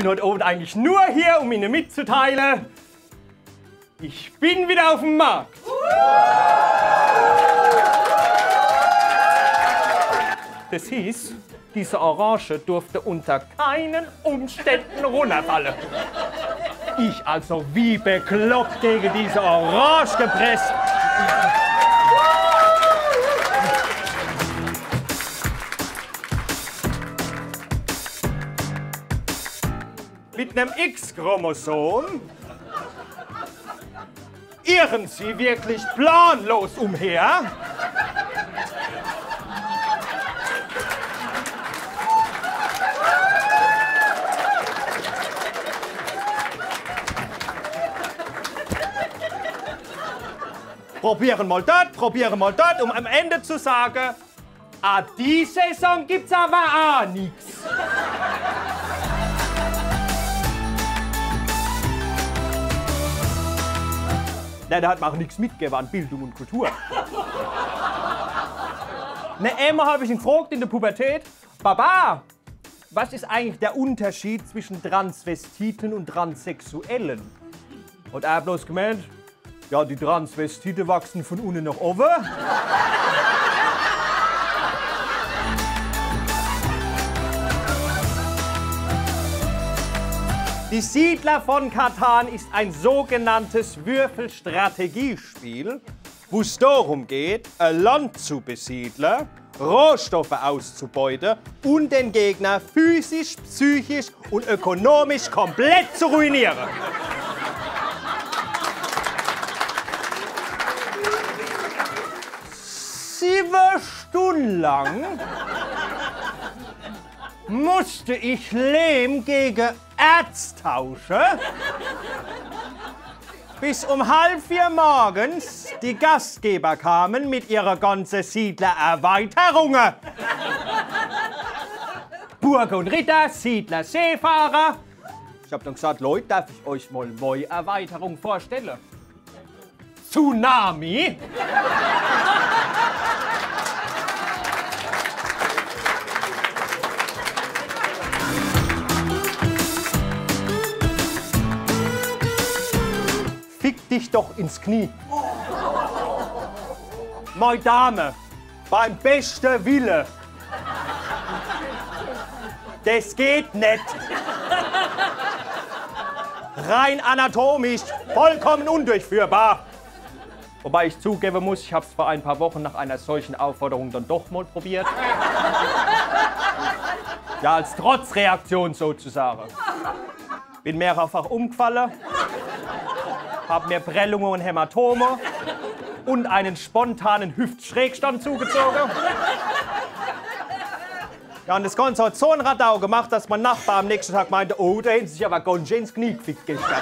bin heute Abend eigentlich nur hier, um Ihnen mitzuteilen, ich bin wieder auf dem Markt. Das hieß, diese Orange durfte unter keinen Umständen runterfallen. Ich also wie bekloppt gegen diese Orange gepresst. Mit einem X-Chromosom irren Sie wirklich planlos umher? Probieren mal dort, um am Ende zu sagen, ah, die Saison gibt's aber auch nichts. Nein, da hat man auch nichts mitgegeben an Bildung und Kultur. Ne, einmal habe ich ihn gefragt in der Pubertät, Baba, was ist eigentlich der Unterschied zwischen Transvestiten und Transsexuellen? Und er hat bloß gemeint, ja, die Transvestiten wachsen von unten nach oben. Die Siedler von Catan ist ein sogenanntes Würfelstrategiespiel, wo es darum geht, ein Land zu besiedeln, Rohstoffe auszubeuten und den Gegner physisch, psychisch und ökonomisch komplett zu ruinieren. Stundenlang musste ich Lehm gegen Erz tauschen, bis um 3:30 morgens die Gastgeber kamen mit ihrer ganzen Siedlererweiterungen. Burg und Ritter, Siedler, Seefahrer. Ich hab dann gesagt, Leute, darf ich euch mal neue Erweiterung vorstellen? Tsunami? Dich doch ins Knie. Meine Dame, beim besten Wille. Das geht nicht. Rein anatomisch, vollkommen undurchführbar. Wobei ich zugeben muss, ich habe es vor ein paar Wochen nach einer solchen Aufforderung dann doch mal probiert. Ja, als Trotzreaktion sozusagen. Bin mehrfach umgefallen. Hab mir Prellungen und Hämatome und einen spontanen Hüftschrägstand zugezogen. Ja, und das Ganze hat so einen Radau gemacht, dass mein Nachbar am nächsten Tag meinte, oh, da hätten sich aber ganz schön ins Knie gefickt gestern.